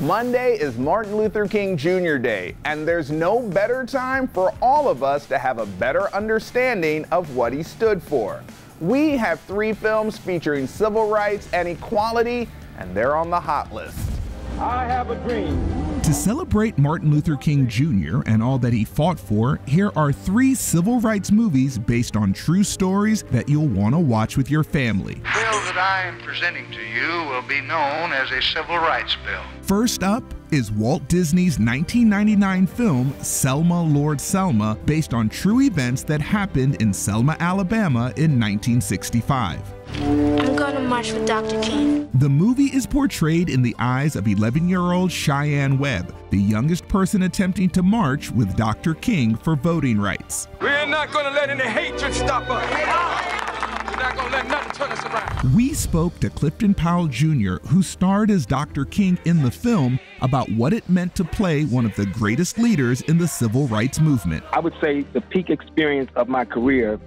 Monday is Martin Luther King Jr. Day, and there's no better time for all of us to have a better understanding of what he stood for. We have three films featuring civil rights and equality, and they're on the hot list. I have a dream. To celebrate Martin Luther King Jr. and all that he fought for, here are three civil rights movies based on true stories that you'll want to watch with your family. The bill that I am presenting to you will be known as a civil rights bill. First up is Walt Disney's 1999 film, Selma, Lord Selma, based on true events that happened in Selma, Alabama in 1965. I'm going to march with Dr. King. The movie is portrayed in the eyes of 11-year-old Cheyenne Webb, the youngest person attempting to march with Dr. King for voting rights. We're not going to let any hatred stop us. We're not going to let nothing turn us around. We spoke to Clifton Powell Jr., who starred as Dr. King in the film, about what it meant to play one of the greatest leaders in the civil rights movement. I would say the peak experience of my career,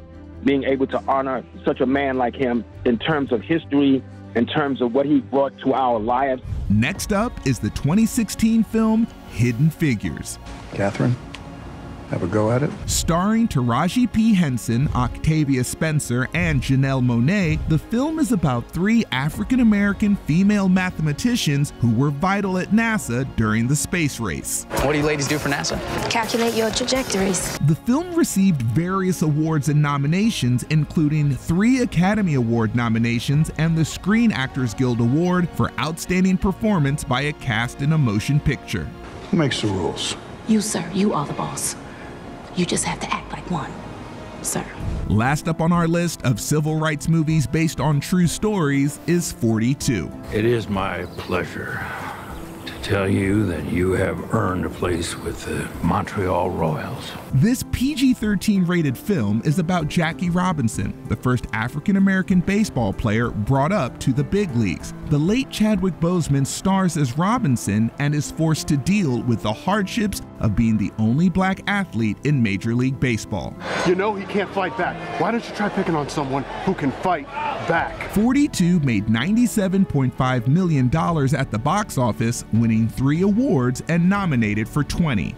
being able to honor such a man like him in terms of history, in terms of what he brought to our lives. Next up is the 2016 film, Hidden Figures. Catherine, have a go at it. Starring Taraji P. Henson, Octavia Spencer, and Janelle Monae, the film is about three African-American female mathematicians who were vital at NASA during the space race. What do you ladies do for NASA? Calculate your trajectories. The film received various awards and nominations, including three Academy Award nominations and the Screen Actors Guild Award for Outstanding Performance by a Cast in a Motion Picture. Who makes the rules? You, sir. You are the boss. You just have to act like one, sir. Last up on our list of civil rights movies based on true stories is 42. It is my pleasure to tell you that you have earned a place with the Montreal Royals. This PG-13 rated film is about Jackie Robinson, the first African-American baseball player brought up to the big leagues. The late Chadwick Boseman stars as Robinson and is forced to deal with the hardships of being the only black athlete in Major League Baseball. You know he can't fight back. Why don't you try picking on someone who can fight back? 42 made $97.5 million at the box office, winning 3 awards and nominated for 20.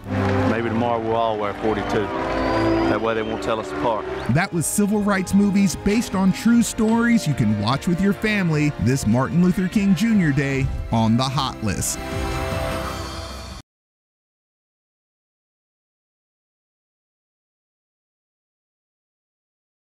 Maybe tomorrow we'll all wear 42. That way they won't tell us apart. That was civil rights movies based on true stories you can watch with your family this Martin Luther King Jr. Day on the Hot List.